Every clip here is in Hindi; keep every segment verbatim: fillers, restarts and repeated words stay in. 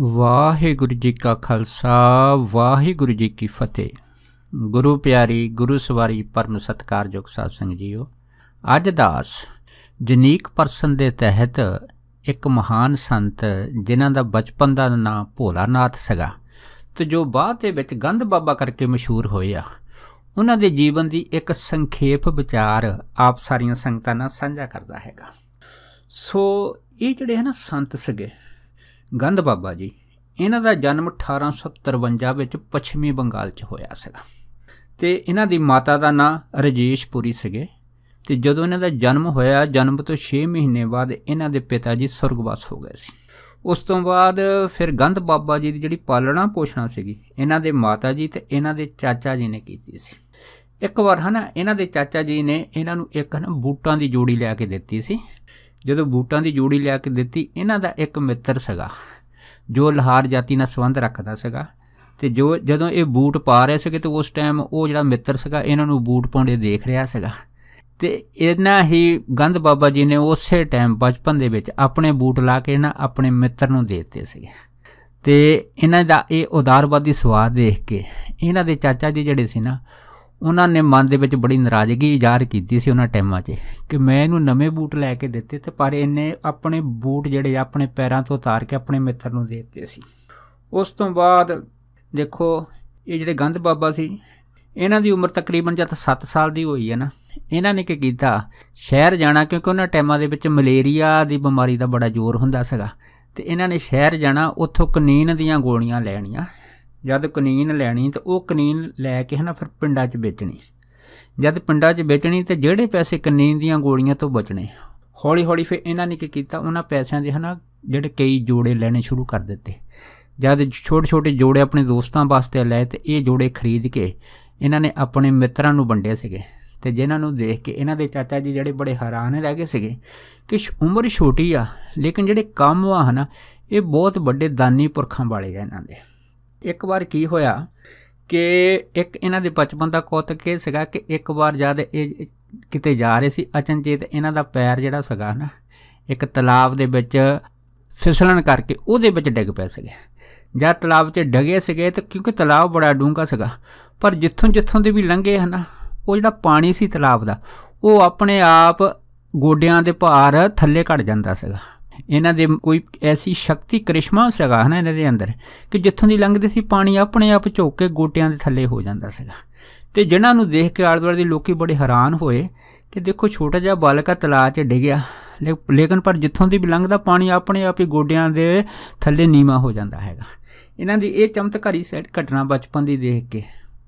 वाहेगुरु जी का खालसा वाहेगुरु जी की फतेह। गुरु प्यारी गुरु सवारी परम सत्कारयोग सत्संग जीओ, अज दास यूनीक परसन के तहत एक महान संत जिन्हां दा बचपन का नां भोलानाथ सगा तो जो बाद दे विच गंध बाबा करके मशहूर होया, उन्हां दे जीवन की एक संखेप विचार आप सारियां संगतां नाल सांझा करदा हैगा। सो ये जिहड़े है ना संत सगे गंध बाबा जी, इन्हां दा जन्म अठारह सौ तरवंजा विच पच्छमी बंगाल च होया सीगा ते इन्हां दी माता दा नां रजेशपुरी सीगे ते जदों इन्हां दा जन्म होया, जन्म तो छे महीने बाद इन्हां दे पिता जी सुरगवास हो गए सी। उस तो बाद फिर गंध बाबा जी दी जिहड़ी पालना पोषणा सीगी इन्हां दे माता जी ते इन्हां दे चाचा जी ने कीती सी। एक बार है ना इन्हां दे चाचा जी ने इन्हां नूं एक ना बूटां दी जोड़ी लिया के दित्ती सी। जदों बूटां की जोड़ी लिया के दित्ती, इन्हां दा एक मित्र सगा जो लहार जाति नाल संबंध रखता सगा ते जो जदों ये बूट पा रहे सके तो उस टाइम वो जिहड़ा मित्र सगा इन्हां नूं बूट पाउंदे देख रहा सगा ते इन्हां ही गंध बाबा जी ने उसे टाइम बचपन दे विच अपने बूट ला के ना अपने मित्र नूं दे दित्ते सगे ते इन्हां दा ये उदारवादी सुभाअ देख के इन्हां दे चाचा जी जिहड़े सी ना उन्होंने मन दे विच बड़ी नाराजगी जाहिर की सी उन्हां टाइमां च कि मैं इन्हूं नवे बूट लैके दित्ते ते पर इन्ने अपने बूट जिहड़े अपने पैरां तो उतार के अपने मित्र नूं दे दित्ते सी। उस तो बाद देखो ये जिहड़े गंध बाबा सी इन्हां दी उम्र तकरीबन जद सत्त साल दी होई है ना, इन्हां ने की कीता शहर जाना क्योंकि उन्हां टाइमां दे विच मलेरीआ दी बीमारी दा बड़ा जोर हुंदा सीगा ते इन्हां ने शहर जाना, उत्थों कनीन दीआं गोलियां लैणीआं। जद कनीन लैनी तो वह कनीन लैके है ना फिर पिंडा च बेचनी, जद पिंडा च बेचनी तो जोड़े पैसे कनीन दीआं गोलियां तो बचने। हौली हौली फिर इन्हां ने की कीता उन्हां पैसों के है ना जोड़े कई जोड़े लैने शुरू कर दिते। जब छोटे छोटे जोड़े अपने दोस्तों वास्ते लाए तो ये जोड़े खरीद के इन्हां ने अपने मित्रां नूं वंडे सीगे ते जिन्हां नूं देख के इन्हां दे चाचा जी जिहड़े बड़े हैरान रह गए सीगे कि उम्र छोटी आ लेकिन जिहड़े काम आ है ना ये बहुत वड्डे दानी पुरखां वाले आ। इन्हां दे एक बार की होया कि एक इन्हां दे बचपन का कौतक यह सीगा कि एक बार जब ये किते जा रहे सी अचनचेत इन्हां दा पैर जिहड़ा सीगा ना एक तलाब दे विच फिसलन करके उहदे विच डिग पए सीगे। जब तलाब च डगे सीगे तो क्योंकि तलाब बड़ा डूंगा सीगा पर जिथों जिथों दे भी लंघे है ना वो जिहड़ा पानी सी तलाब दा वो अपने आप गोडियां दे भार थल्ले घट जांदा सीगा। इन्हां दे कोई ऐसी शक्ति करिश्मा सगा है ना इन्हां दे अंदर कि जित्थों दी लंघदे सी पानी अपने आप झोक के गोटियां दे थल्ले हो जांदा सीगा ते जिन्हां नूं देख के आले दुआले दे लोकी बड़े हैरान होए कि देखो छोटा जिहा बालक तलाब च डिगिआ ले, लेकिन पर जित्थों दी भी लंघदा पानी अपने आप ही गोडियां दे थल्ले नीवा हो जांदा हैगा। इन्हां दी इह चमत्कारी घटना बचपन दी देख के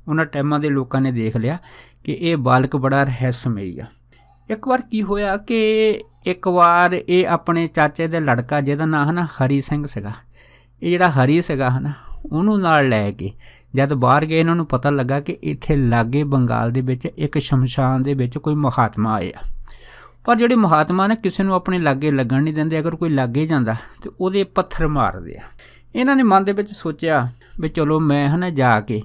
उन्हां टाइमां दे लोकां ने देख लिया कि इह बालक बड़ा रहस्यमयी आ। एक बार की होया कि एक बार ये अपने चाचे का लड़का जिहदा नाम है ना हरी सिंह सीगा, ये जिहड़ा हरी सीगा है ना उन्होंने नाल लैके जब बाहर गए इन्हों पता लगा कि इत्थे लागे बंगाल दे विच एक शमशान दे विच कोई महात्मा आया पर जिहड़े महात्मा ने किसी नूं अपने लागे लगन नहीं दिंदे, अगर कोई लागे जांदा तो उहदे पत्थर मारदे आ। इन्हां ने मन दे विच सोचिया भी चलो मैं है ना जाके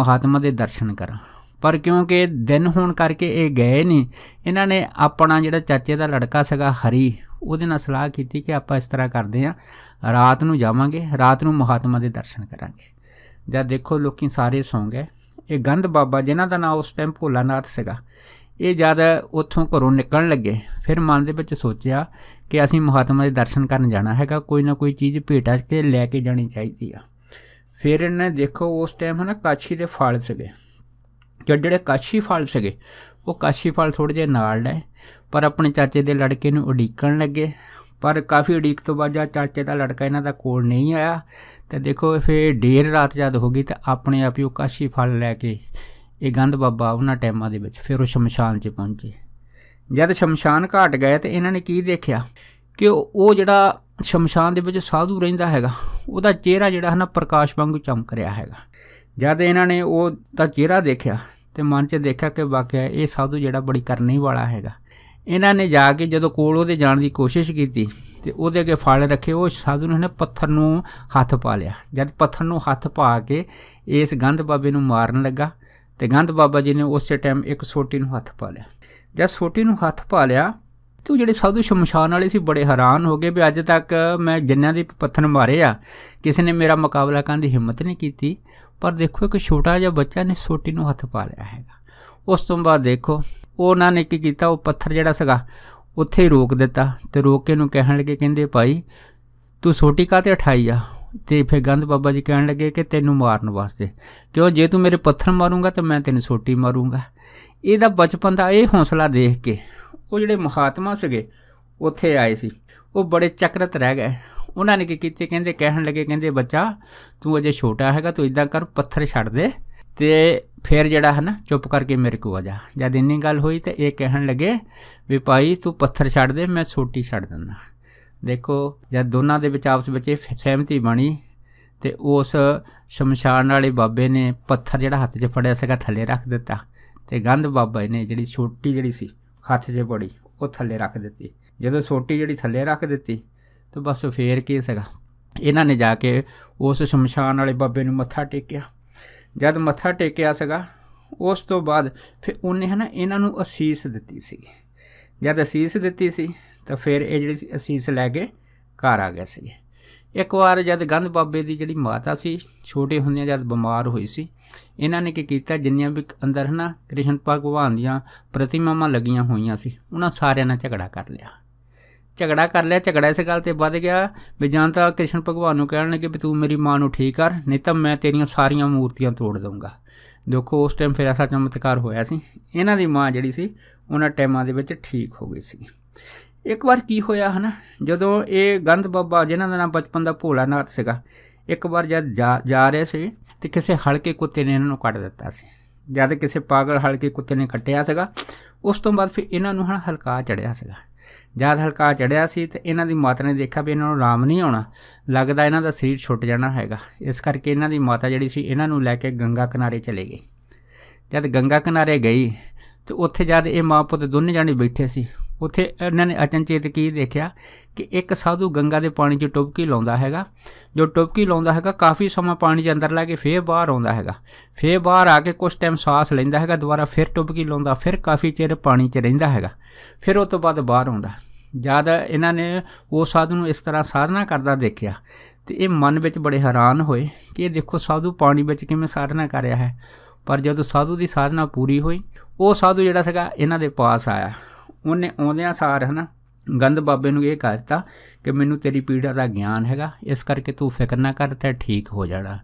महात्मा दे दर्शन करां पर क्योंकि दिन होने करके ये गए नहीं। इन्होंने अपना जिहड़ा चाचे का लड़का सीगा हरी उहदे नाल सलाह की कि आप इस तरह करते हैं रात नूं जावांगे, रात नूं महात्मा के दर्शन करांगे। जब देखो लोग सारे सौ गए, ये गंध बाबा जिन्हां दा नाम उस टाइम भोलानाथ सीगा ये जब उत्थों घरों निकल लगे फिर मन दे विच सोचिया कि असीं महात्मा के दर्शन करन जाना हैगा, कोई ना कोई चीज़ भेटा के लैके जानी चाहिदी आ। फिर इन्हें देखो उस टाइम है ना काछी दे फल सीगे, जो जोड़े काशी फल सके वो काशी फल थोड़े जे नाल लाए पर अपने चाचे के लड़के नूं उडीकन लगे पर काफ़ी उड़ीक तो बाद जब चाचे का लड़का इन्हां दा कोल नहीं आया तो देखो फिर देर रात जद हो गई तो अपने आप ही काशी फल लैके ये गंध बाबा उन्हां टाइमां दे विच फिर शमशान च पहुंचे। जब शमशान घाट गए तो इन्हां ने की देखिया कि वो जिहड़ा शमशान दे विच साधु रहिंदा हैगा उहदा चेहरा जिहड़ा है ना प्रकाश वांगू चमक रहा हैगा। जब इन्हां ने उहदा चेहरा देखिया तो मन च देखा कि वाकई ये साधु जिहड़ा बड़ी करने वाला हैगा। इन्हां ने जाके जदों कोल उहदे जाण दी कोशिश कीती ते उहदे अगे फल रखे, वो साधु ने पत्थर नूं हथ पा लिया। जद पत्थर नूं हथ पा के इस गंध बाबे नूं मारन लगा तो गंध बाबा जी ने उस टाइम एक सोटी नूं हथ पा लिया। जब सोटी नूं हथ पा लिया तो वो जोड़े साधु शमशान वाले से बड़े हैरान हो गए भी अज तक मैं जिन्ना दे पत्थर मारे आ किसी ने मेरा मुकाबला करने की हिम्मत नहीं की, पर देखो एक छोटा जिहा बच्चा ने सोटी नूं हथ पा लिया है। उस तो बाद देखो उन्होंने की किया वो पत्थर जिहड़ा सीगा उत्थे ही रोक दिता, तो रोक के उन्होंने कहन लगे कहिंदे भाई तू सोटी काहते उठाई आ, तो फिर गंध बाबा जी कहन लगे कि तैनूं मारन वास्ते, क्यों जे तू मेरे पत्थर मारूंगा तो मैं तैनूं सोटी मारूंगा। इहदा बचपन का यह हौसला देख के वो जिहड़े महात्मा सीगे उत्थे आए सी वो बड़े चकरत रह गए। उन्होंने की कीते कहिंदे कहन लगे कहिंदे बच्चा तू अजे छोटा हैगा, तू इदां कर पत्थर छड्ड दे ते फिर जड़ा है ना चुप करके मेरे को आ जा। जब इन्नी गल हुई तो ये कहन लगे भी भाई तू पत्थर छड़ दे मैं सोटी छड़ दिंदा। देखो जब दोनों के विच आपस विच सहमति बनी तो उस शमशान वाले बाबे ने पत्थर जड़ा हथ च फड़िया सीगा थले रख दिता, तो गंध बाबा ने जिहड़ी सोटी जिहड़ी सी हथ च फड़ी वो थले रख दी। जदों सोटी जिहड़ी थले रख दी तो बस फिर की सीगा इन्हां ने जाके उस शमशान वाले बाबे नूं मत्था टेकिया। जब मत्था टेकिया सीगा उस तो बाद फिर उन्हें है ना इन्हों असीस दी सी। जब असीस दी सी तो फिर ये जी असीस लैके घर आ गए सी। एक बार जब गंध बाबे की जी माता सी छोटे होंदियां जब बीमार हुई सी, इन्होंने की किया जिन्नियां भी अंदर है ना कृष्ण भगवान दीआं प्रतिमावां लगियां हुई सी उन्हां सारियां नाल झगड़ा कर लिया झगड़ा कर लिया झगड़ा इस गल ते वध गया भी जां तां कृष्ण भगवान नूं कहण लगे भी तू मेरी माँ नूं ठीक कर, नहीं तो मैं तेरियां सारियां मूर्तियां तोड़ दूंगा। देखो उस टाइम फिर ऐसा चमत्कार होया सी, इन्हां दी माँ जिहड़ी सी उन्हां टाइमां दे विच ठीक हो गई सी। एक बार की होया है ना जदों ये गंध बाबा जिन्हां दा नाम बचपन दा भोलानाथ सीगा, एक बार जद जा जा रहे सी ते किसी हल्के कुत्ते ने इन्हां नूं कट दित्ता सी। जद किसी पागल हल्के कुत्ते ने कट्टिया सीगा उस तों बाद फिर इन्हां नूं हलका चढ़िया सीगा। जब हल्का चढ़िया सी तो इन्हां दी माता ने देखा भी इन्हां नूं आराम नहीं आउणा, लगदा इन्हां दा शरीर छुट जाना हैगा, इस करके इन्हां दी माता जिहड़ी सी इन्हां नूं लैके गंगा किनारे चले गई। जब गंगा किनारे गई तो उत्थे जद ये माँ पुत्त दोने जाने बैठे सी उत्थे इन्हां ने अचनचेत की देखिया कि एक साधु गंगा के पानी 'च टुपकी लाउंदा हैगा। जो टुपकी लाउंदा हैगा काफ़ी समा पानी के अंदर ला के फिर बाहर आउंदा हैगा, फिर बाहर आके कुछ टाइम सांस लैंदा हैगा, दोबारा फिर टुपकी लाउंदा, फिर काफ़ी चिर पानी 'च रहिंदा हैगा, फिर उस तों बाद बाहर आउंदा। जद इन्हां ने उस साधु नूं इस तरह साधना करदा देखिया तो ये मन विच बड़े हैरान होए कि ये देखो साधु पानी विच किवें साधना कर रहा है। पर जदों साधु की साधना पूरी हुई वो साधु जिहड़ा सीगा इन्हां दे पास आया, उन्हें आउंदियां सार है ना गंध बाबे नूं यह कहता कि मैनू तेरी पीड़ा का ज्ञान हैगा, इस करके तू फिक्र ना कर ते ठीक हो जाना।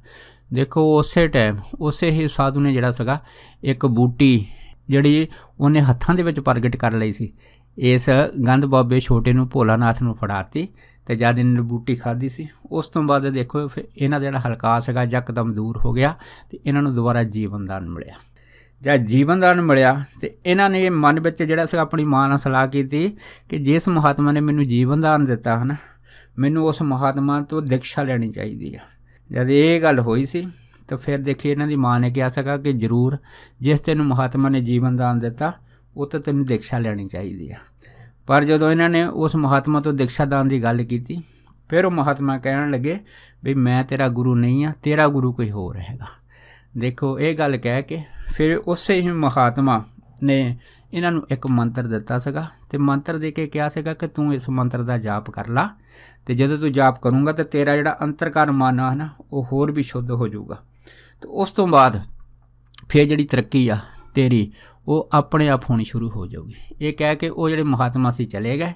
देखो उस टाइम उस ही साधु ने जिहड़ा सीगा एक बूटी जिहड़ी उन्हें हत्थां दे विच प्रगट कर लई सी इस गंध बाबे छोटे नूं भोलानाथ नूं फड़ाती, तो जद इन्हें बूटी खाधी सी उस तो बाद देखो फिर इन्हां दा जिहड़ा हलका सीगा यकदम दूर हो गया तो इन्हां नूं दोबारा जीवन दान मिलिया। जब जीवन दान मिलिया तो इन्होंने मन में जोड़ा सी अपनी माँ ने सलाह की कि जिस महात्मा ने मैनू जीवन दान दिता है ना मैनू उस महात्मा तो दीक्षा लेनी चाहिए है। जब ये गल हुई सी तो फिर देखिए इन्हों की माँ ने कहा सका कि जरूर जिस तेन महात्मा ने जीवन दान दिता वो तो तेन दीक्षा लेनी चाहिए है। पर जो इन्होंने उस महात्मा तो दीक्षा दान की गल की फिर वो महात्मा कहन लगे भी मैं तेरा गुरु नहीं हाँ, तेरा गुरु कोई होर हैगा। देखो ये गल कह के फिर उस ही महात्मा ने इन्हों एक मंत्र दिता सीगा ते मंत्र दे के कहा सीगा कि तू इस मंत्र का जाप कर ला, तो जदों तू जाप करूँगा तो तेरा जिहड़ा अंतरकार मन है ना वो होर भी शुद्ध हो जाऊगा। तो उस तो बाद फिर जिहड़ी तरक्की आ तेरी वो अपने आप होनी शुरू हो जाऊगी। ये कह के वो जिहड़े महात्मा सी चले गए।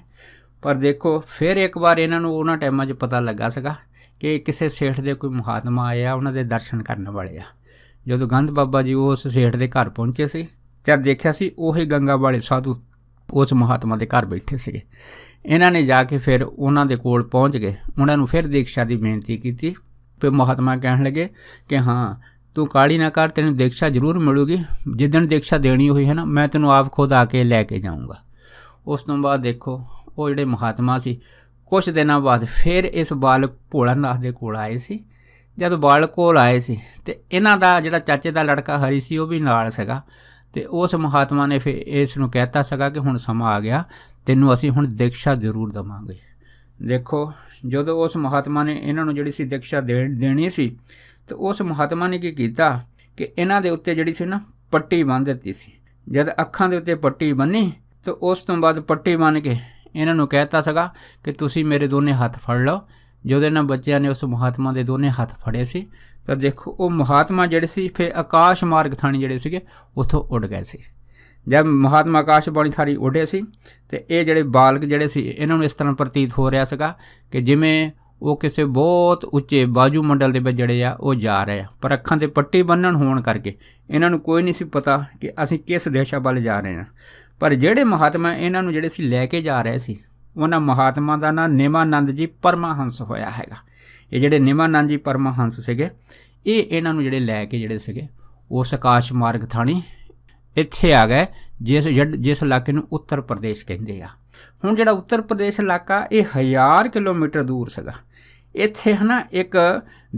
पर देखो फिर एक बार इन्हों उन्होंने टाइमां 'च पता लगा सीगा कि किसी सेठ दे कोई महात्मा आए आ, उन्हां दे दर्शन करन वाले आ। जदों गंध बाबा जी उस सेठ के घर पहुँचे सी जब देखा सी उही गंगा वाले साधु उस महात्मा के घर बैठे सी। इन्ह ने जाके फिर उन्होंने कोल पहुँच गए, उन्होंने फिर दीक्षा की बेनती की। फिर महात्मा कहन लगे कि हाँ तू काली ना कर, तेन दीक्षा जरूर मिलूगी, जिदन दीक्षा देनी हुई है ना मैं तेनों आप खुद आके लैके जाऊँगा। उस तो बाद देखो वो जोड़े महात्मा से कुछ दिनों बाद फिर इस बालक भोलानाथ के कोल आए सी। जब बालक कोल आए सी तो इन्हां दा जिहड़ा चाचे दा लड़का हरी सी वो भी नाल सीगा, ते उस महात्मा ने फिर इस नूं कहता सीगा कि हुण समा आ गया, तैनूं असीं हुण दीक्षा जरूर देवांगे। देखो जदों उस महात्मा ने इन्हां नूं जिहड़ी सी दीक्षा दे देनी सी तो उस महात्मा ने की कीता कि इन्हां दे उत्ते जिहड़ी सी ना पट्टी बन दित्ती सी। जद अखां दे उत्ते पट्टी बन्नी तो उस तों बाद पट्टी बन के इन्हों कहता सगा कि तुसी मेरे दोने हाथ फड़ लो। जोदे ना बच्चों ने उस महात्मा के दोने हाथ फड़े सी तो देखो वो महात्मा जिहड़े सी फिर आकाश मार्ग थाणी जिहड़े सीगे उत्थों उड़ गए सी। जब महात्मा आकाशवाणी थाणी उड़े सी तो ये जिहड़े बालक जिहड़े सी इन्हां नूं इस तरह प्रतीत हो रहा सीगा कि जिवें वो किसी बहुत उच्चे बाजूमंडल के जड़े आ वो जा रहे हैं, पर अखां ते पट्टी बन्नण होण करके इन्हां नूं कोई नहीं सी पता कि असीं किस दिशा वाल जा रहे हैं। पर जिहड़े महात्मा इन्हां नूं जिहड़े सी लैके जा रहे सी उन्हां महात्मा का नाम निमानंद जी परमहंस होया हैगा। ये जिहड़े निमानंद जी परमहंस सीगे ये इन्हां नूं जिहड़े लैके जिहड़े सीगे उस आकाश मार्ग थाणी इत्थे आ गए जिस जिस इलाके नूं उत्तर प्रदेश कहिंदे आ। हुण जिहड़ा उत्तर प्रदेश इलाका ये हज़ार किलोमीटर दूर सीगा। इत्थे है ना एक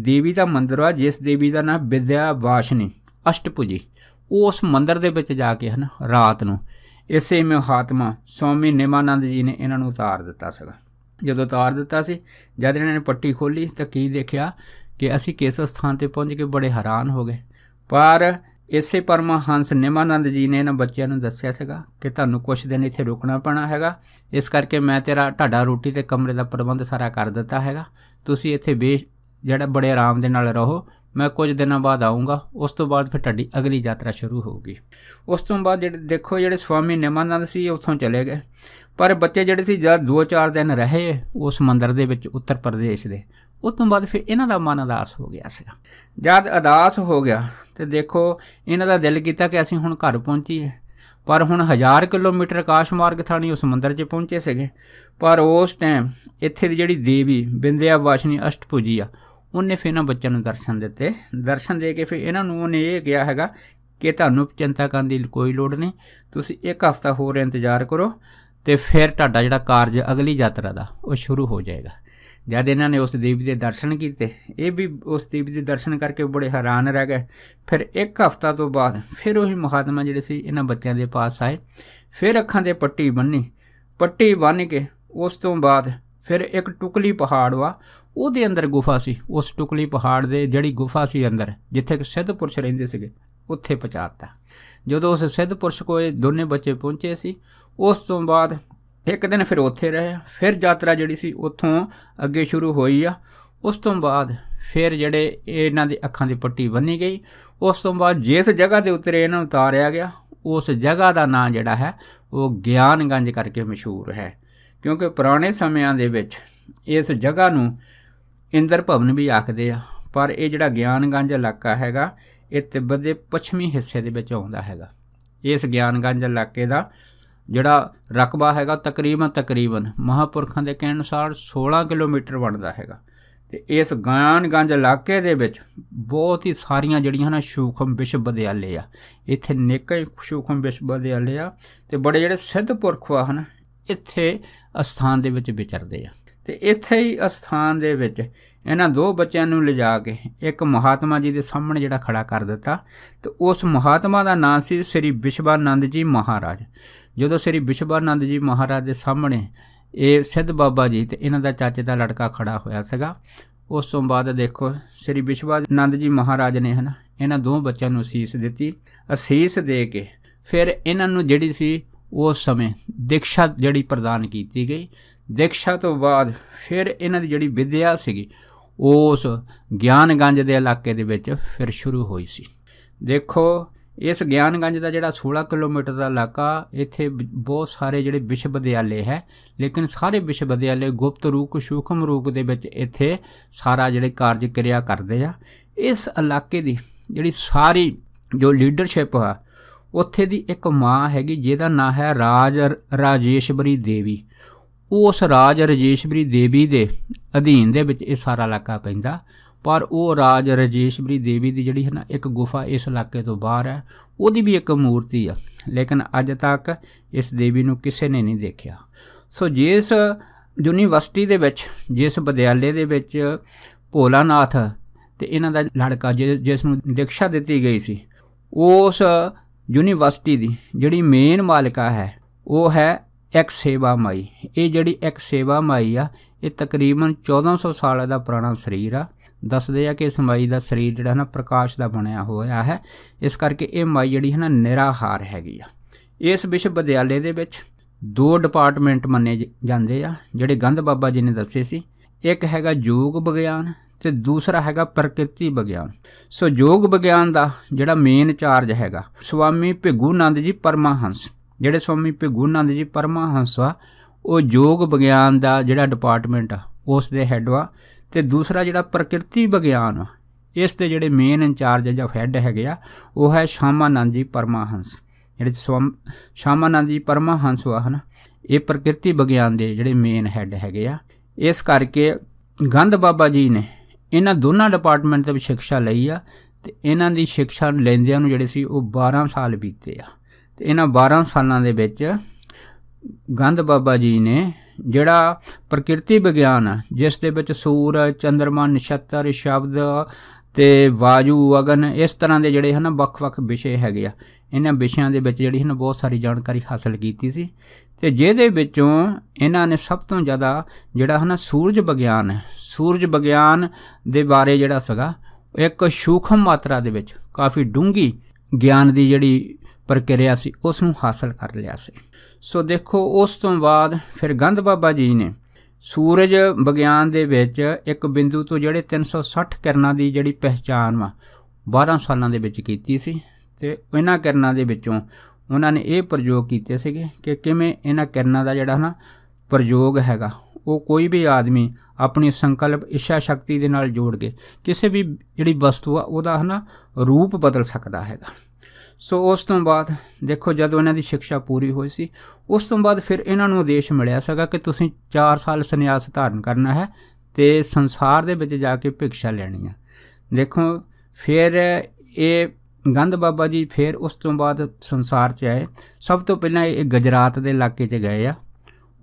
देवी का मंदिर आ जिस देवी का नाम विद्यावासिनी अष्टभुजी। उस मंदिर दे विच जाके है ना रात नूं इसे महात्मा स्वामी निमानंद जी ने इन्हों उतार दिता सगा। जदों उतार दिता सी जब इन्होंने पट्टी खोली तो की देखा कि असी किस स्थान पर पहुँच के बड़े हैरान हो गए। पर इसे परमहंस निमानंद जी ने इन्होंने बच्चों ने दस्या सगा कि तुहानूं कुछ दिन इत्थे रुकना पैना हैगा, इस करके मैं तेरा ढाडा रोटी ते कमरे का प्रबंध सारा कर दिता हैगा, तुसीं इत्थे बे जिहड़ा बड़े आराम दे नाल रहो, मैं कुछ दिनों बाद आऊँगा। उस तो बाद फिर तुहाडी अगली यात्रा शुरू होगी। उस तो बाद जिहड़े देखो जिहड़े स्वामी निमानंद सी उत्थों चले गए, पर बच्चे जिहड़े सी जद दो चार दिन रहे उस मंदिर दे विच उत्तर प्रदेश दे, उस तो बाद फिर इन्हां दा मन अदास हो गया सी। जद अदास हो गया तो देखो इन्हां दा दिल कीता कि असीं हुण घर पहुँचीए, पर हुण हज़ार किलोमीटर आकाश मार्ग थाणी उस मंदिर 'च पहुँचे सीगे। पर उस टाइम इत्थे दी जिहड़ी देवी विंध्यावासिनी अष्टभुजी आ उन्हें फिर इन्होंने बच्चों को दर्शन दिते। दर्शन दे के फिर इन्होंने उन्हें ये कहा है कि तुहानू चिंता करने की कोई लोड़ नहीं, तुसीं एक हफ्ता होर इंतजार करो तो फिर तुहाडा जिहड़ा कार्य अगली यात्रा दा वो शुरू हो जाएगा। जब इन्होंने उस देवी के दर्शन किए ये भी उस देवी के दर्शन करके बड़े हैरान रह गए। फिर एक हफ्ता तो बाद फिर वही महात्मा जिहड़े सी इन्हां बच्चों के पास आए, फिर अखां ते पट्टी बन्नी, पट्टी बन के उस तो बाद फिर एक टुकली पहाड़ वा उहदे अंदर गुफा सी। उस टुकली पहाड़ दे जिहड़ी गुफा सी अंदर जिथे सिद्ध पुरुष रहिंदे सीगे उत्थे पहुँचाता। जदों उस सिद्ध पुरुष को ये दोने बच्चे पहुँचे सी उस तो बाद एक दिन फिर उत्थे रहे, फिर यात्रा जिहड़ी सी उत्थों अगे शुरू होई आ। उस तो बाद फिर जिहड़े इन्हां दे अखां दी पट्टी बन्नी गई। उस तो बाद जिस जगह दे उत्ते इन्हां नूं उतारिया गया उस जगह का नाम जिहड़ा है वो ज्ञानगंज करके मशहूर है, क्योंकि पुराने समियां दे विच इस जगह नूं इंद्र भवन भी आखदे आ। पर यह जिहड़ा ज्ञानगंज इलाका हैगा ये तिब्बत के पछमी हिस्से दे विच आउंदा हैगा। इस ज्ञानगंज इलाके का जिहड़ा रकबा हैगा तकरीबन तकरीबन महापुरखां दे कहण अनुसार सोलह किलोमीटर बनदा हैगा। ते इस ज्ञानगंज इलाके दे विच बहुत ही सारिया जिहड़ियां ना सूक्ष्म विश्व विद्याले आ। इत्थे नेके सूक्ष्म विश्व विद्याले आ ते बड़े जिहड़े सिद्ध पुरख आ हन इत्थे अस्थान दे विच विचरदे आ। ते इत्थे ही अस्थान दे विच इन्हां दो बच्चों नूं लिजा के एक महात्मा जी दे सामने जिहड़ा खड़ा कर दिता। तो उस महात्मा दा नाम सी श्री विश्वानंद जी महाराज। जदों श्री विश्वानंद जी महाराज दे सामने ये सिद्ध बाबा जी ते इन्हां दा चाचे दा लड़का खड़ा होया सीगा। उस तों बाद देखो श्री विश्वानंद जी महाराज ने है ना इन्हां दो बच्चों नूं असीस दिती। असीस दे के फिर इन्हां नूं जिहड़ी सी उस समय दीक्षा जिहड़ी प्रदान की गई। दीक्षा तो बाद फिर इन्हां दी जिहड़ी विद्या सीगी उस ज्ञानगंज के इलाके दे विच फिर शुरू हुई सी। देखो इस ज्ञानगंज का जिहड़ा सोलह किलोमीटर का इलाका इत्थे बहुत सारे जिहड़े विश्वविद्यालय है, लेकिन सारे विश्वविद्यालय गुप्त रूप सूक्ष्म रूप दे विच इत्थे सारा जिहड़े कार्य क्रिया करदे आ। इस इलाके की जिहड़ी सारी जो लीडरशिप आ उत्थे दी एक माँ हैगी जिहदा नाम है राज राजेश्वरी देवी। उस राज राजेश्वरी देवी दे अधीन दे विच इह सारा इलाका पैंदा। पर वो राज राजेश्वरी देवी दी जिहड़ी है ना एक गुफा इस इलाके तो बाहर है, उहदी भी एक मूर्ति आ, लेकिन अज तक इस देवी नूं किसी ने नहीं देखिया। सो जिस यूनीवर्सिटी दे विच जिस विद्यालय दे विच भोलानाथ ते इन्हां दा लड़का जिस जिस नूं दीक्षा दित्ती गई सी उस यूनीवर्सिटी की जिहड़ी मेन मालिका है वो है एक सेवा माई। ये जिहड़ी एक सेवा माई आ ये तकरीबन चौदह सौ साल का पुराना शरीर आ। दसदे आ कि इस माई का शरीर जिहड़ा ना प्रकाश का बनया होया है, इस करके ये माई जिहड़ी है ना निराहार हैगी आ। इस विश्वविद्यालय दे विच दो डिपार्टमेंट मन्ने जाते आ जिहड़े गंध बाबा जी ने दस्से सी। एक हैगा योग विग्यान तो दूसरा हैगा प्रकृति विग्यान। सो योग विग्यान का जिहड़ा मेन चार्ज हैगा स्वामी भृगुनंद जी परमहंस, जिहड़े स्वामी भृगुनंद जी परमहंस आ वो योग विग्यान का जिहड़ा डिपार्टमेंट आ उस दे हैड वा। तो दूसरा जिहड़ा प्रकृति विग्यान आ इस दे जिहड़े मेन इंचार्ज जां हैड हैगे आ वो है शामानंद जी परमहंस, जिहड़े स्वाम शामानंद जी परमहंस वा है ना, ये प्रकृति विग्यान के जिहड़े मेन हैड हैगे आ। इस करके गंध बाबा जी ने इन्हां दोनों डिपार्टमेंट ते शिक्षा लई आ ते इन्हां दी शिक्षा लैंदिआं नूं जिहड़े सी वो बारह साल बीते आ। ते इन्हां बारह सालां दे विच गंध बाबा जी ने जिहड़ा प्रकृति विग्यान आ जिस दे विच सूरज चंद्रमा नक्षत्र शब्द ते वायु अगन इस तरह के जिहड़े है ना ਵੱਖ-ਵੱਖ विषय हैगे आ, इन्हां विषयां दे विच जिहड़ी है ना बहुत सारी जानकारी हासिल कीती सी। ते जिहदे विचों इन्हां ने सब तो ज़्यादा जिहड़ा है ना सूरज विग्यान है, सूरज विग्यान दे बारे जिहड़ा सीगा एक सूखम मात्रा दे विच काफ़ी डूंघी ज्ञान की जिहड़ी प्रक्रिया सी उस नूं हासिल कर लिया सी। सो देखो उस तो बाद फिर गंध बाबा जी ने सूरज विग्यान दे विच एक बिंदु तो जिहड़े तीन सौ सठ किरणां की जिहड़ी पहचान वा बारह सालां दे विच कीती सी। ते इन्हां किरणां दे विचों उन्होंने ये प्रयोग किए थे कि किमें इन्हां किरणां दा जिहड़ा ना प्रयोग हैगा वो कोई भी आदमी अपनी संकल्प इच्छा शक्ति दे नाल जोड़ के किसी भी जिहड़ी वस्तु आ उहदा है ना रूप बदल सकता हैगा। सो उस तो बाद देखो जदों इन्हां दी शिक्षा पूरी हुई सी उस तो बाद फिर इन्हां नूं उदेश मिलिया सीगा कि तुसीं चार साल संन्यास धारण करना है ते संसार दे विच जाके भिक्षा लैणी आ। देखो फिर ये गंध बाबा जी फिर उस तो बाद संसार च आए। सब तो पहला ये गुजरात के इलाके च गए आ,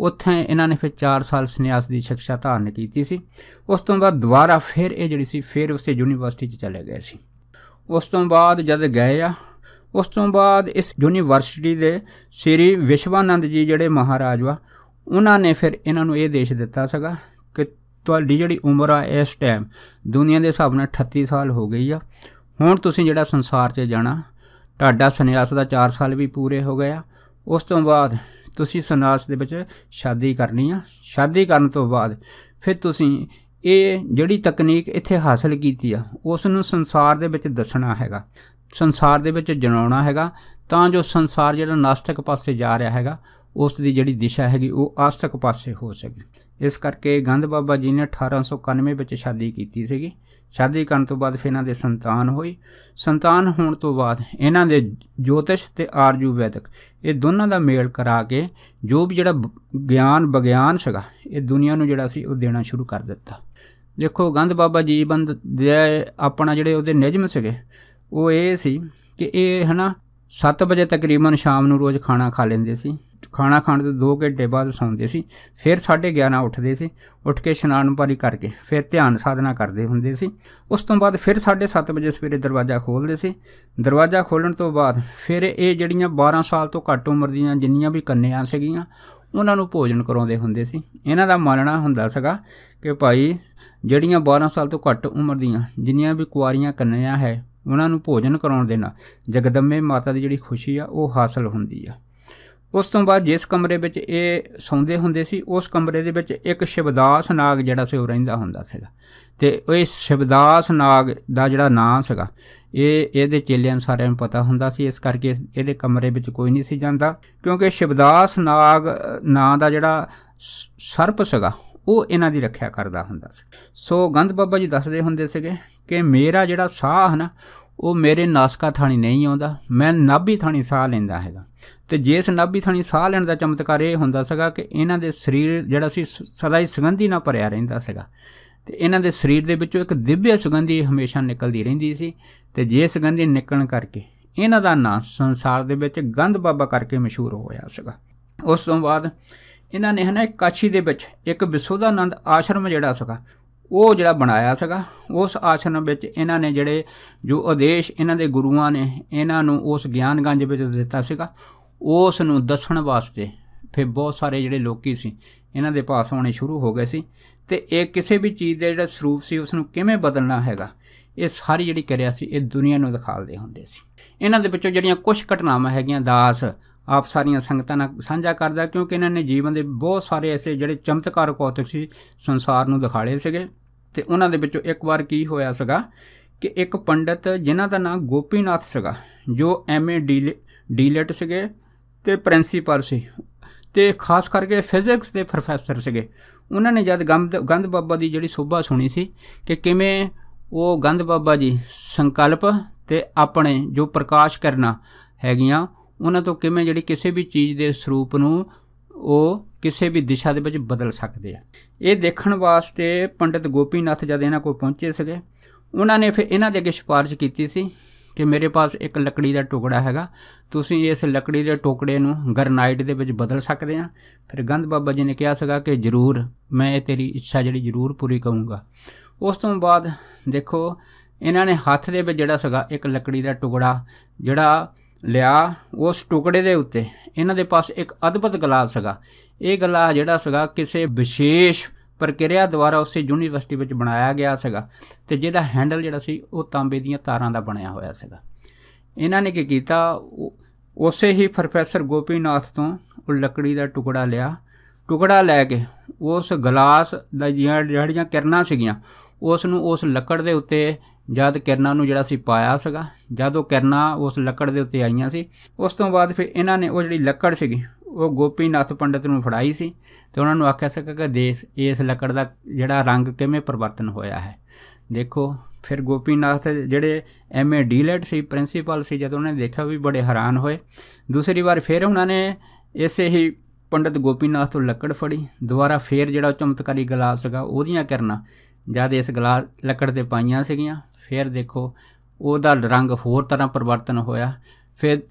उत्थें इन्हां ने फिर चार साल संन्यास की शिक्षा धारण की सी। उस तो बाद दोबारा फिर ये जिहड़ी सी फिर उस यूनीवर्सिटी चले गए सी। उस तो बाद जद गए आ उस तो बाद इस यूनीवर्सिटी के श्री विश्वानंद जी जिहड़े महाराज वा उन्होंने फिर इन्हां नूं ये देश दिता सीगा कि तुहाडी जिहड़ी उम्र आ इस टाइम दुनिया के हिसाब नाल अठत्ती साल हो गई आ, हुण तुसीं जिहड़ा संसार च जाना, तुहाडा संन्यास दा चार साल भी पूरे हो गया। उस तो बाद तुसीं संन्यास दे विच शादी करनी आ। शादी करन तो बाद फिर तुसीं ये जिहड़ी तकनीक इत्थे हासिल कीती आ उस नूं संसार दे विच दसणा हैगा, संसार दे विच जणाउणा हैगा तां जो संसार जिहड़ा नास्तिक पासे जा रहा हैगा उस दी जिहड़ी दिशा हैगी वो आस्तिक पासे हो सके। इस करके गंध बाबा जी ने अठारह सौ इक्यानवे में शादी की सी। शादी करने तो बाद फिर इन्हां दे संतान हुई। संतान होने तो बाद इन्हां दे ज्योतिष ते आरजू वैदिक ये दोनों का मेल करा के जो भी जिहड़ा ज्ञान विग्यान सीगा ये दुनिया नूं जिहड़ा सी वो देना शुरू कर दिता। देखो गंध बाबा जीवन दे अपना जिहड़े उहदे नियम सीगे वो ये सी कि ये है ना सत्त बजे तकरीबन शाम नूं रोज़ खाना खा लेंदे सी। खाना खाने तो दो घंटे बाद सौंदे सी। फिर साढ़े ग्यारह उठते सी, उठ के इशनान पानी करके फिर ध्यान साधना करते होंगे सी। उस तो बाद फिर साढ़े सत्त बजे सवेरे दरवाज़ा खोलते सी। दरवाज़ा खोलण तो बाद फिर ये जिहड़ियां बारह साल तो घट उम्र दीयां जिन्नियां भी कन्यां सीगियां उन्हां नूं भोजन कराउंदे हुंदे सी। इन्हां दा मानना हुंदा सीगा कि भाई जिहड़ियां बारह साल तो घट उम्र दीयां जिन्नियां भी कुआरियां कन्यां है उन्हां नूं भोजन कराउण दे नाल जगदम्बे माता दी जिहड़ी खुशी आ वो हासिल हुंदी आ। उस तो बाद जिस कमरे में ये सौंदे हुंदे सी उस कमरे दे विच एक शिवदास नाग जिहड़ा सी रहिंदा हुंदा सीगा ते इस शिवदास नाग दा जिहड़ा नाम सीगा ये इहदे चेलियां सारियां नूं पता हुंदा सी। इस करके इहदे कमरे में कोई नहीं सी जांदा क्योंकि शिवदास नाग नां दा जिहड़ा सर्प सीगा वो इन्हां दी रख्या करदा हुंदा सी। सो गंध बाबा जी दसदे हुंदे सीगे कि मेरा जिहड़ा साह है ना वो मेरे नासका थाणी नहीं आउंदा, मैं नाभी थाणी साह लैंदा हैगा। तो जिस नाभी थाणी साह लैण दा चमत्कार ये हुंदा सीगा कि इन्हां दे शरीर जिहड़ा सी सदा ही सुगंधी नाल भरिया रहिंदा सीगा ते इन्हां दे शरीर दे विचों एक दिव्य सुगंधी हमेशा निकलदी रहिंदी सी। ते जे सुगंधी निकलण करके इन्हां दा नाम संसार दे विच गंध बाबा करके मशहूर होया सीगा। उस तों बाद इन्हां ने है ना काछी दे विच एक विशोधानंद आश्रम जिहड़ा सीगा वो जिहड़ा बनाया सीगा। उस आश्रम विच इन्हां ने जिहड़े जो आदेश इन्हां दे गुरुआं ने इन्हां नूं उस ज्ञानगंज विच दित्ता सीगा उस नूं दसण वास्ते फिर बहुत सारे जिहड़े लोकी सी इन्हां दे पास आने शुरू हो गए सी। ते एक किसी भी चीज़ का जिहड़ा स्वरूप सी उस नूं किवें बदलना हैगा ये सारी जिहड़ी क्रिया सी ये दुनिया नूं दिखालदे हुंदे सी। इन्हां दे विचों जिहड़ियां कुछ घटनावां हैगियां दास आप सारिया संगतां नाल सांझा करदा, क्योंकि इन्हां ने जीवन के बहुत सारे ऐसे जिहड़े चमत्कार कौतक सी संसार नूं दिखाए सीगे। ते उन्हां दे विचों एक बार की होया सीगा कि एक पंडित जिन्हां दा नाम गोपीनाथ सीगा, जो एम ए डी डीलिट सीगे ते प्रिंसीपल सी ते खास करके फिजिक्स के प्रोफैसर सीगे। उन्हां ने जद गंध गंध बाबा की जिहड़ी शोभा सुनी सी कि किवें वो गंध बाबा जी संकल्प ते अपने जो प्रकाश करना हैगियां उन्हां तों किवें जिहड़ी किसी भी चीज़ के स्वरूप नूं किसी भी दिशा दे विच बदल सकते हैं। ये देखण वास्ते पंडित गोपीनाथ जद इन्हां कोल पहुँचे सीगे, उन्होंने फिर इन्हां दे अगे सिफारिश कीती सी कि मेरे पास एक लकड़ी का टुकड़ा हैगा, तुसीं इस लकड़ी के टुकड़े नूं ग्रनाइट दे विच बदल सकते हैं। फिर गंध बाबा जी ने कहा सीगा कि जरूर मैं तेरी इच्छा जिहड़ी जरूर पूरी करूँगा। उस तों बाद देखो इन्हां ने हत्थ दे विच जिहड़ा सीगा एक लकड़ी का टुकड़ा जिहड़ा लिया, उस टुकड़े के उत्ते इन्हां दे पास एक अद्भुत गलास सीगा। ये गलास जिहड़ा सीगा किसी विशेष प्रक्रिया द्वारा उस यूनीवर्सिटी में बनाया गया सीगा ते जिहदा हैंडल जिहड़ा सी ओह तांबे दीयां तारां दा बनया होया सीगा। इन्हां ने की कीता, उस ही प्रोफैसर गोपीनाथ तो लकड़ी का टुकड़ा लिया, टुकड़ा लैके उस गलास दा जिहड़ियां किरनां सीगियां उस नूं उस लकड़ दे उत्ते जद किरनां नूं जिहड़ा सी पाया सीगा। जद ओह किरनां उस लकड़ दे उत्ते आईयां सी उस तों बाद फिर इन्हां ने ओह जिहड़ी लकड़ सीगी वो गोपीनाथ पंडित नूं फड़ाई सी ते उन्हां नूं आख्या सीगा कि देश इस लकड़ दा जिहड़ा रंग किवें परिवर्तन होया है देखो। फिर गोपीनाथ जिहड़े एम ए डीलिट सी प्रिंसीपल सी जदों उन्होंने देखा भी बड़े हैरान होए। दूसरी बार फिर उन्होंने इसे ही पंडित गोपीनाथ तो लकड़ फड़ी, दोबारा फिर जिहड़ा चमत्कारी गलास सीगा ओहदियां किरनां जद इस गलास लकड़ ते पाईयां सीगियां फिर देखो ओहदा रंग होर तरहां परिवर्तन होया। फिर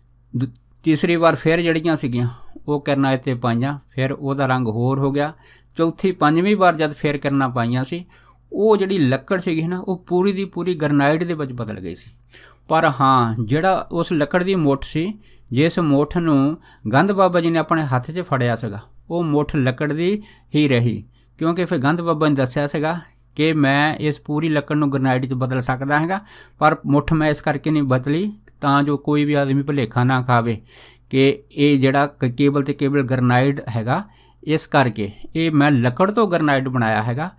तीसरी बार फिर जड़ियाँ सीगियां वो किरना इतने पाइया फिर वह रंग होर हो गया। चौथी पंजवीं बार जब फिर किरना पाइया सी वो जी लकड़ सी ना वो पूरी की पूरी ग्रनाइट के बदल गई सी। पर हाँ जड़ा उस लकड़ की मुठ सी जिस मुठ नूं गंध बाबा जी ने अपने हथ च फड़िया सीगा वो मुठ लकड़ की ही रही, क्योंकि फिर गंध बाबा ने दस्सिया सीगा कि मैं इस पूरी लकड़ नूं ग्रनाइट च बदल सकदा हैगा, पर मुठ मैं इस करके नहीं बदली तां जो कोई भी आदमी भुलेखा ना खावे कि ये जिहड़ा केबल तो केबल ग्रनाइट हैगा इस करके ये मैं लकड़ तो ग्रनाइट बनाया हैगा,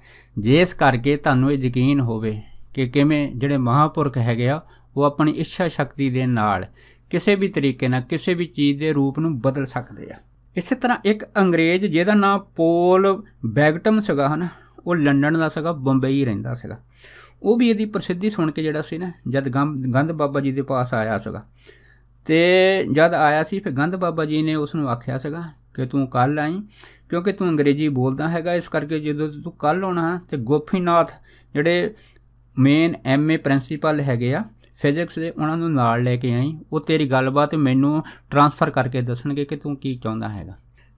जिस करके तुहानूं ये यकीन होवे कि किवें जिहड़े महापुरख हैगे आ वो अपनी इच्छा शक्ति दे नाल किसी भी तरीके नाल किसी भी चीज़ के रूप नूं बदल सकदे आ। इस तरह एक अंग्रेज़ जिहदा नाम पॉल बैकटम सीगा है ना वो लंडन का सीगा, बंबई रहिंदा सीगा। वो भी यदि प्रसिद्धि सुन के जड़ा सी ना जद गंध गंध बाबा जी के पास आया सीगा ते जद आया सी फिर गंध बाबा जी ने उसनूं आख्या सीगा कि तू कल आई, क्योंकि तू अंग्रेजी बोलदा हैगा इस करके जो तू कल आना तो गोपीनाथ जिहड़े मेन एम ए प्रिंसीपल हैगे आ फिजिक्स के उन्हां नूं नाल लैके आई, वो तेरी गलबात मैनूं ट्रांसफर करके दसणगे कि तू की चाहुंदा हैगा।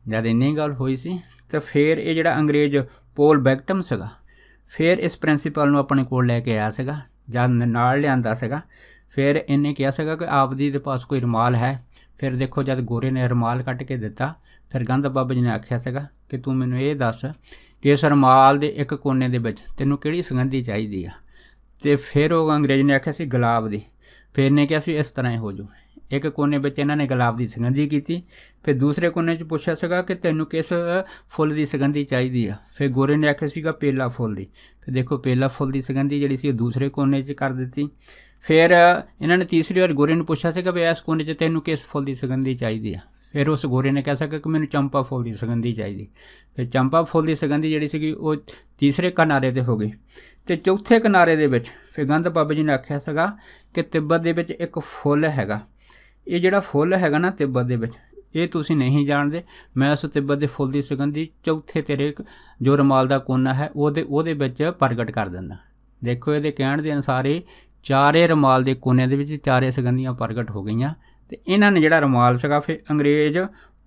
जद इन्नी गल होई सी तो फिर ये जिहड़ा अंग्रेज़ पॉल बैकटम सीगा फिर इस प्रिंसीपल नूं अपने कोल लैके आया सीगा, जद नाल लिआंदा सीगा फिर इन्हें कहा सीगा कि आपदी दे पास कोई रुमाल है। फिर देखो जद गोरे ने रुमाल कट के दिता फिर गंध बाबा जी ने आख्या सीगा कि तू मैनूं ये दस कि इस रुमाल दे इक कोने दे विच तैनूं किहड़ी सुगंधी चाहिदी आ, ते फिर वो अंग्रेज़ ने आख्या सी गुलाब दी। फिर इन्हें कहा सी इस तरह हो जाओ, एक कोने में इन्हों ने गुलाब की सुगंधी की, फिर दूसरे कोने पुछया सीगा कि तेनों किस फुल की सुगंधी चाहिए आ, फिर गोरे ने आख्या सीगा पेला फुल दी। फिर देखो पेला फुल की सुगंधी जिहड़ी सी दूसरे कोने च कर दी। फिर इन्होंने तीसरी बार गोरे ने पुछया सीगा भी इस कोने च तेनों किस फुल की सुगंधी चाहिए आ, फिर उस गोरे ने कहा सीगा कि मैनूं चंपा फुल की सुगंधी चाहिए। फिर चंपा फुल की सुगंधी जिहड़ी सीगी वो तीसरे किनारे ते हो गई ते चौथे किनारे दे विच फिर गंध बाबा जी ने आख्या सीगा कि तिब्बत दे विच एक फुल हैगा, ये जिहड़ा फुल हैगा ना तिब्बत दे विच ये तुसीं नहीं जानदे, मैं उस तिब्बत के फुल की सुगंधी चौथे तेरे जो रुमाल का कोना है उहदे उहदे विच प्रगट कर दिंदा। देखो ये कहण दे अनुसार ही चारे रुमाल के कोने दे विच चारे सुगंधियां प्रगट हो गईयां ते इन्हां ने जिहड़ा रुमाल सीगा फिर अंग्रेज़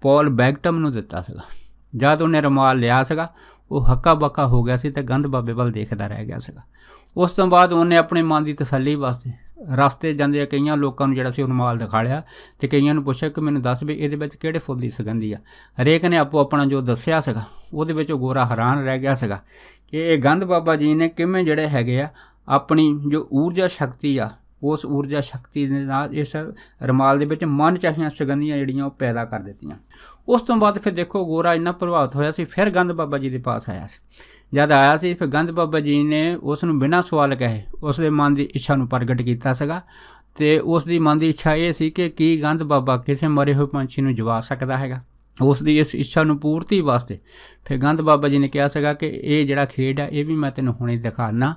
पॉल बैकटम नूं दित्ता सीगा। जद उहने रुमाल लिया सीगा वो हक्का बक्का हो गया सी ते गंध बाबे वाल देखदा रह गया सीगा। उस तों बाद उहने अपने मन की तसल्ली वास्ते रस्ते जाते कई लोगों ने जिहड़ा सी रुमाल दिखा लिया तो कईयां नूं पुछया कि मैनूं दस भी इहदे विच किहड़े फुल दी सुगंधी आ, हरेक ने आपो अपना जो दस्सिया सीगा उहदे विच गोरा हैरान रह गया सीगा कि गंध बाबा जी ने किवें जिहड़े हैगे आ अपनी जो ऊर्जा शक्ति आ उस ऊर्जा शक्ति ने इस रुमाल के मन चाहिए सुगंधियां जड़ियाँ पैदा कर दित्तियां। उस तो बाद फिर देखो गोरा इन्ना प्रभावित होया सी, फिर गंध बाबा जी के पास आया सी। जब आया सी फिर गंध बाबा जी ने उसनू बिना सवाल कहे उसके मन की इच्छा प्रगट किया सीगा। ते उसकी मन की इच्छा यह सी कि की गंध बाबा किसी मरे हुए पंछी को जगा सकता है। उसकी इस इच्छा पूर्ति वास्ते फिर गंध बाबा जी ने कहा सगा कि यह जिहड़ा खेड है यह भी मैं तेनों हुणे दिखाना।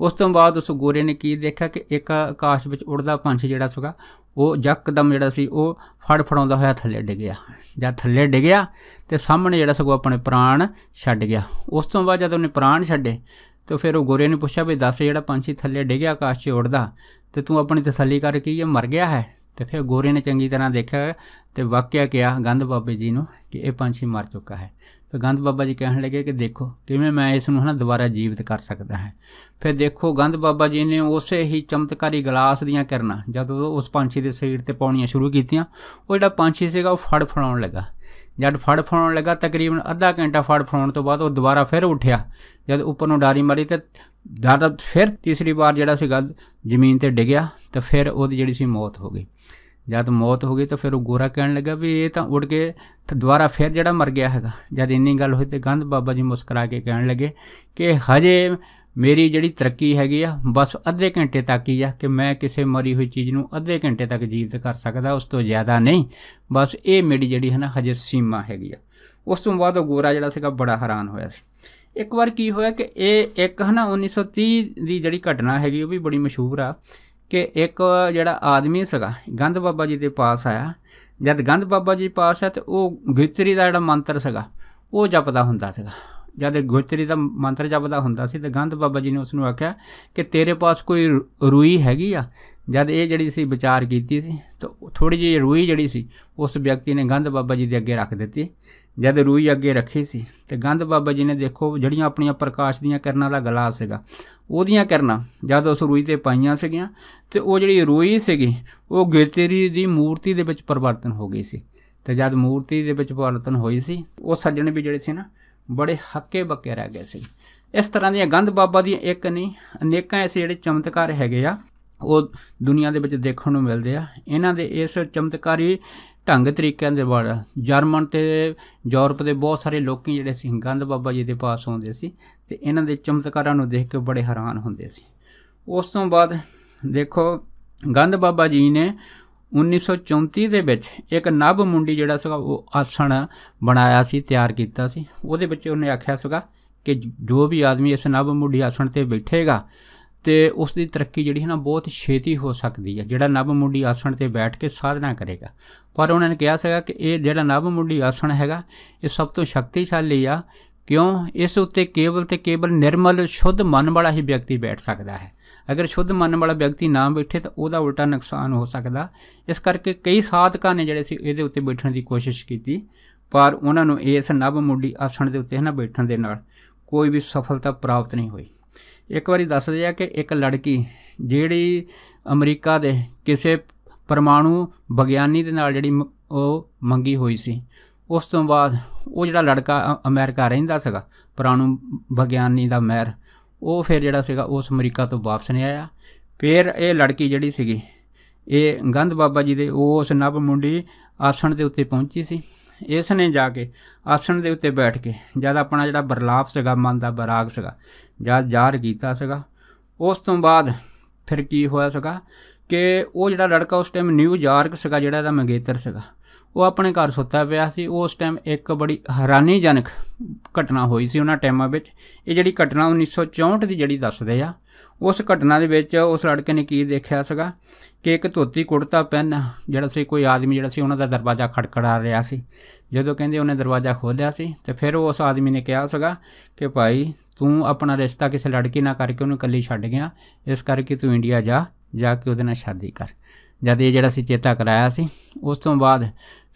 उस तो बाद उस गोरे ने की देखा कि एक आकाश में उड़दा पंछी जिहड़ा सीगा वो यकदम जिहड़ा सी वो फड़ फड़ाउंदा होया थल्ले डिग गया। जब थल्ले डिग गया तो सामने जिहड़ा सगो अपने प्राण छड्ड गया। उस तो बाद जब उन्हें प्राण छड्डे तो फिर वो गोरे ने पूछा भी दस जिहड़ा पंछी थल्ले डिग गया आकाश 'च उड़दा तो तू अपनी तसली करके ये मर गया है। तो फिर गोरे ने चंगी तरह देखा तो वाकया किया गंध बाबे जी ने कि यह पंछी मर चुका है। तो गंध बाबा जी कहने लगे कि देखो किवें मैं इसनूं है ना दोबारा जीवित कर सकता है। फिर देखो गंध बाबा जी ने उस ही चमत्कारी गिलास दियां किरनां जब उस पंछी के शरीर पर पाउणियां शुरू कीतियां वो जिहड़ा पंछी सीगा वो फड़ फड़ाउण लगा। जब फड़ फड़ाउण लगा तकरीबन अद्धा घंटा फड़ फड़ाउण तो बाद वो दोबारा फिर उठ्या। जब उपर नूं डारी मारी तो दर्द फिर तीसरी बार जिहड़ा सीगा जमीन पर डिगिया तो फिर उसदी जिहड़ी सी मौत हो गई। जब मौत हो गई तो फिर गोरा कहने लगा भी ये तो उड़ के दोबारा फिर जड़ा मर गया है। जब इन्नी गल हुई तो गंध बाबा जी मुस्करा के कहने लगे कि हजे मेरी जड़ी तरक्की हैगी आ बस अद्धे घंटे तक ही आ कि मैं किसी मरी हुई चीज़ नूं अद्धे घंटे तक जीवित कर सकदा, उस तो ज़्यादा नहीं, बस ये मेरी जड़ी है ना हजे सीमा हैगी आ। उस तो बाद गोरा जिहड़ा सीगा बड़ा हैरान होया सी। एक बार की होया कि यह एक है ना उन्नीस सौ तीह की जिहड़ी घटना हैगी वो भी बड़ी मशहूर आ कि एक जड़ा आदमी सगा गंध बाबा जी के पास आया। जब गंध बाबा जी पास आया तो वो गुतरी का जड़ा मंत्र सगा वो जपदा हुंदा सीगा। जब गुतरी का मंत्र जपदा हुंदा सी तो गंध बाबा जी ने उसनूं आख्या कि तेरे पास कोई रूई हैगी आ। जब ये जड़ी सी विचार कीती सी तो थोड़ी जी रूई जड़ी सी उस व्यक्ति ने गंध बाबा जी के अगे रख दी। जब रूई अगे रखी सी तो गंध बाबा जी ने देखो जड़ियाँ अपनिया प्रकाश दियाँ किरनां दा गिलास सीगा उहदियां किरनां जब उस रूई ते पाइयां सीगियां ते वो जड़ी रूई सीगी वो गिरतेरी दी मूर्ति दे विच परिवर्तन हो गई सी। ते जब मूर्ति दे विच परिवर्तन होई सी वो सज्जण भी जिहड़े सी ना बड़े हक्के बक्के रह गए सी। इस तरह दी गंध बाबा दी एक नहीं अनेकां ऐसे जिहड़े चमत्कार हैगे आ वो दुनिया के दे देखने को मिलते हैं। इन्हों के इस चमत्कारी ढंग तरीके के बाद जर्मन तो यूरोप के बहुत सारे लोग जोड़े गंध बाबा जी के पास आते सी ते इन्हों के चमत्कारों देख के बड़े हैरान होंदे सी। उस तो बाद देखो गंध बाबा जी ने उन्नीस सौ चौंती दे विच एक नभ मुंडी जिहड़ा सीगा वो आसन बनाया सी तैयार किया सी। उहदे विच उन्हें आख्या सीगा कि जो भी आदमी इस नभ मुंडी आसन पर बैठेगा तो उसकी तरक्की जिहड़ी है ना बहुत छेती हो सकती है जिहड़ा नभ मुंडी आसन पर बैठ के साधना करेगा। पर उन्होंने कहा सीगा कि यह जिहड़ा नभ मुंडी आसन हैगा ये सब तो शक्तिशाली आ क्यों इस उत्ते केवल तो केवल निर्मल शुद्ध मन वाला ही व्यक्ति बैठ सकता है। अगर शुद्ध मन वाला व्यक्ति ना बैठे तो वह उल्टा नुकसान हो सकता। इस करके कई साधक ने जिहड़े सी इहदे उत्ते बैठने की कोशिश की पर उन्होंने इस नभ मुंडी आसन के उत्ते है ना बैठने के नाल कोई भी सफलता प्राप्त नहीं हुई। एक बार दस दिया कि एक लड़की जिहड़ी अमरीका दे किसी परमाणु विग्यानी दे नाल जिहड़ी मंगी हुई सी। उस तो बाद वो जिहड़ा लड़का अमेरिका रहिंदा सीगा परमाणु विग्यानी दा मैर वो फिर जिहड़ा सीगा उस अमरीका तो वापस नहीं आया। फिर ये लड़की जिहड़ी सीगी ये गंध बाबा जी दे उस नभ मुंडी आसन दे उत्ते पहुंची सी। इसने जाके आसन के उत्ते बैठ के जब अपना जिहड़ा बरलाप सीगा मन का बराग सीगा जब जाहिर कीता सीगा। उस तो बाद फिर की होया सीगा कि वो जिहड़ा लड़का उस टाइम न्यूयॉर्क सीगा जिहड़ा दा मंगेतर सीगा वो अपने घर सुत्ता पिया सी। उस टाइम एक बड़ी हैरानीजनक घटना हुई सी उन्हां टाइमां विच। ये जिहड़ी घटना उन्नीस सौ चौंहठ की जिहड़ी दसदे आ उस घटना दे विच उस लड़के ने की देखिया सीगा कि एक धोती कुर्ता पहना जिहड़ा सी कोई आदमी जिहड़ा सी उन्हां दा दरवाज़ा खड़खड़ा रहा सी। जदों कहंदे उन्हें दरवाज़ा खोलिया सी ते फिर उस आदमी ने कहा सीगा कि भाई तू अपना रिश्ता किसी लड़की नाल करके उन्हें कल्ली छड्ड गया इस करके तू इंडिया जा जाके उहदे नाल शादी कर। जब ये जिहड़ा सी चेता कराया सी उस तो बाद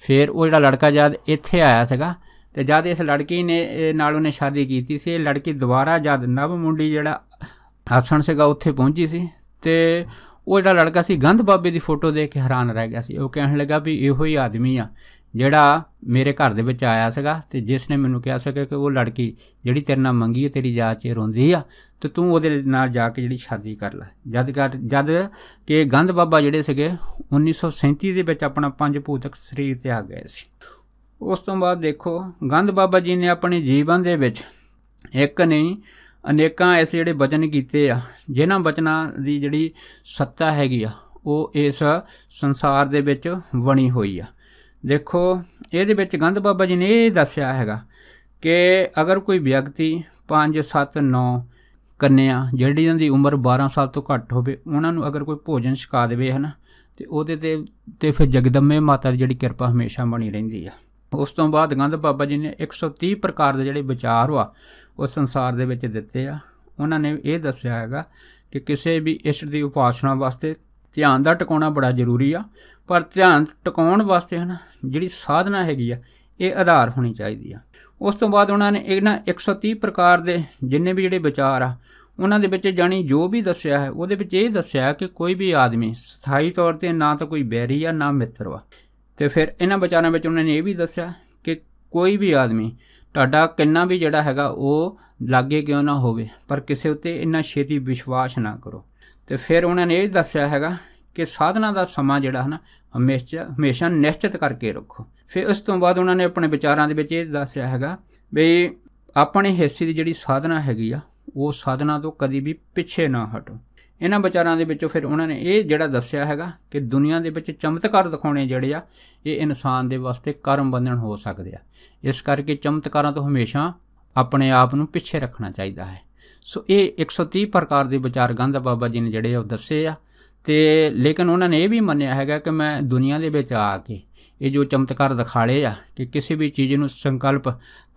फिर वो जिहड़ा लड़का जब इत्थे आया सीगा ते जब इस लड़की ने नाल उन्हें शादी कीती सी। लड़की दोबारा जब नव मुंडी जिहड़ा आसन सीगा उत्थे पहुंची सी ते वो जो लड़का सी गंध बाबे की फोटो देख के हैरान रह गया सी। वो कहने लगा भी इहो ही आदमी आ जिहड़ा मेरे घर दे विच आया सीगा ते जिसने मैनूं कहा सीगा कि वो लड़की जिहड़ी तेरे नाल मंगी है तेरी याद च रोंदी आ ते तूं उहदे नाल जाके जिहड़ी शादी कर लै। जद कर जद कि गंध बाबा जिहड़े सीगे उन्नीस सौ सैंती दे विच अपना पंज भूतक शरीर ते आ गए सी। उस तो बाद देखो गंध बाबा जी ने अपने जीवन दे विच एक नहीं अनेकां ऐसे जिहड़े वचन कीते आ जिन्हां वचनां दी जिहड़ी सत्ता हैगी आ वो इस संसार दे विच बणी होई आ। देखो ये बच्च गंध बाबा जी ने यह दसिया हैगा कि अगर कोई व्यक्ति पाँच सत्त नौ कन्या जिन्हां दी उम्र बारह साल तो घट होवे उन्हां नूं अगर कोई भोजन छका देवे है ना तो उहदे ते ते फिर जगदम्बे माता की जिहड़ी किरपा हमेशा बनी रहिंदी आ। उस तो बाद गंध बाबा जी ने एक सौ तीह प्रकार के जिहड़े विचार वा उस संसार दे विच दित्ते आ। उन्हां ने यह दसिया हैगा कि किसी भी इष्ट की उपासना वास्ते ध्यान का टिकाउणा बड़ा जरूरी आ, पर ध्यान टिकाउण वास्ते है ना जिहड़ी साधना हैगी आ ये आधार होनी चाहिए आ। उस तो बाद उन्होंने इन्हां एक सौ तीह प्रकार के जिन्ने भी जिहड़े विचार आ उन्हां दे विच जानी जो भी दस्या है उहदे विच ये दस्या कि कोई भी आदमी स्थाई तौर पर ना तो कोई बैरी आ ना मित्र वा। तो फिर इन्हां विचारां विच उन्होंने ये भी दस्या कि कोई भी आदमी ਤੁਹਾਡਾ ਕਿੰਨਾ भी ਜਿਹੜਾ ਹੈਗਾ ਉਹ ਲਾਗੇ ਕਿਉਂ ਨਾ ਹੋਵੇ पर ਕਿਸੇ ਉੱਤੇ ਇੰਨਾ ਛੇਤੀ ਵਿਸ਼ਵਾਸ ਨਾ ਕਰੋ। तो फिर उन्होंने ये दसिया हैगा कि साधना का समा जिहड़ा है ना हमेशा हमेशा निश्चित करके रखो। फिर उस तो बाद उन्होंने अपने विचारां दे विच ये दसिया हैगा भी अपने हिस्से की जिहड़ी साधना हैगी आ वो साधना तो कभी भी पिछे ना हटो। इन्हां विचारां दे विचों फिर उन्होंने ये जिहड़ा दस्या हैगा कि दुनिया दे विच चमत्कार दिखाने जिहड़े आ ये इंसान दे वास्ते कर्म बंधन हो सकदे आ, इस करके चमत्कारां तो हमेशा अपने आप नूं पिछे रखना चाहिदा है। सो ये एक सौ तीह प्रकार के विचार गंध बाबा जी ने जिहड़े आ दस्से आ। ते लेकिन उन्होंने ये भी मन्निया हैगा कि मैं दुनिया दे विच आके ये जो चमत्कार दिखाले आ कि किसी भी चीज़ नूं संकल्प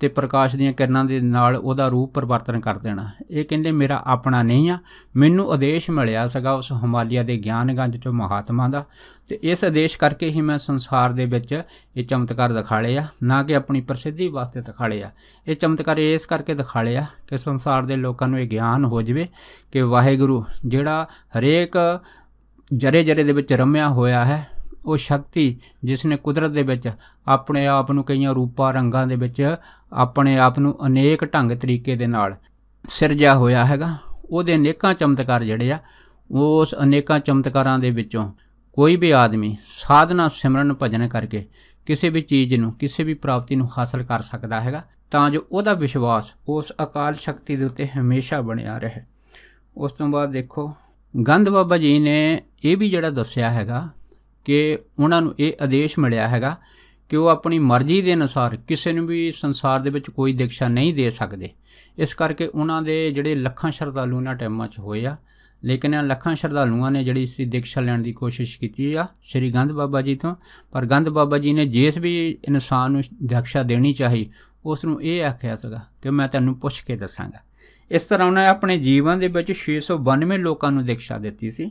ते प्रकाश दीआं किरणां दे नाल उहदा रूप परिवर्तन कर देना ये कहंदे मेरा अपना नहीं आ, मैनूं आदेश मिलिया सीगा उस हिमालिया के ज्ञानगंज चों महात्मा दा ते इस आदेश करके ही मैं संसार दे विच ये चमत्कार दिखाले आ, ना कि अपनी प्रसिद्धि वास्ते दिखाले आ। ये चमत्कार इस करके दिखाले आ कि संसार दे लोकां नूं ज्ञान हो जावे कि वाहिगुरू जिहड़ा हरेक जरे जरे दे विच रमिया होया है वो शक्ति जिसने कुदरत दे विच अपने आप नूं कई रूपां रंगां दे विच अपने आप नूं अनेक ढंग तरीके दे नाल सिरजिया होया हैगा उहदे अनेकां चमत्कार जिहड़े आ उस अनेकां चमत्कारां दे विचों कोई भी आदमी साधना सिमरन भजन करके किसी भी चीज़ नूं किसी भी प्राप्ति नूं हासिल कर सकदा हैगा तां जो उहदा विश्वास उस अकाल शक्ति दे उत्ते हमेशा बणिया रहे। उस तों बाद देखो गंध बाबा जी ने यह भी जिहड़ा दस्सिया हैगा कि उन्होंने ये आदेश मिलिया हैगा कि वो अपनी मर्जी के अनुसार किसी ने भी संसार दे विच कोई दीक्षा नहीं दे सकते, इस करके उन्होंने जिहड़े लखां श्रद्धालु उन्हां टाइमां च होए आ। लेकिन लखां श्रद्धालुआं ने जिहड़ी इसी दीक्षा लैण की कोशिश की आ श्री गंध बाबा जी तो, पर गंध बाबा जी ने जिस भी इंसान नूं दीक्षा देनी चाहिए उस नूं इह आखिया सीगा कि मैं तैनूं पुछ के दसांगा। इस तरह उन्हें अपने जीवन के विच छे सौ बानवे लोगों को दीक्षा दी सी,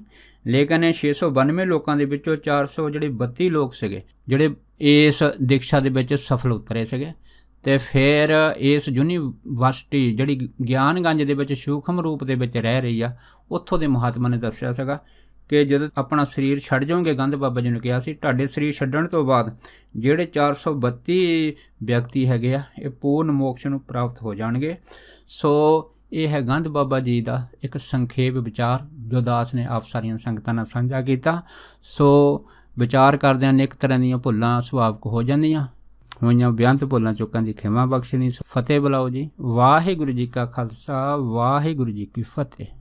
लेकिन छे सौ बानवे लोगों के विचों चार सौ जिहड़े बत्ती लोग सीगे जिहड़े इस दीक्षा दे विच सफल उतरे सीगे। ते फिर इस यूनीवर्सिटी जिहड़ी ज्ञानगंज दे विच सूखम रूप दे विच रह रही आ उत्थों दे महात्मा ने दस्सिया सीगा कि जदों अपना शरीर छड्ड जाओगे गंध बाबा जी ने कहा सी तुहाडे शरीर छड्डण तो बाद जिहड़े चार सौ बत्ती व्यक्ति हैगे आ इह पूर्ण मोक्ष नूं प्राप्त हो जाणगे। सो यह है गंध बाबा जी का एक संखेप विचार जो दास ने आप सारिया संगतां नाल साझा किया। सो विचार करदे अनेक तरह दीयां भुलां सुभाविक हो जांदियां होईयां बेअंत भुलां चुकां दी खिमा बख्शणी। फतेह बुलाओ जी। वाहिगुरू जी का खालसा वाहिगुरू जी की फतेह।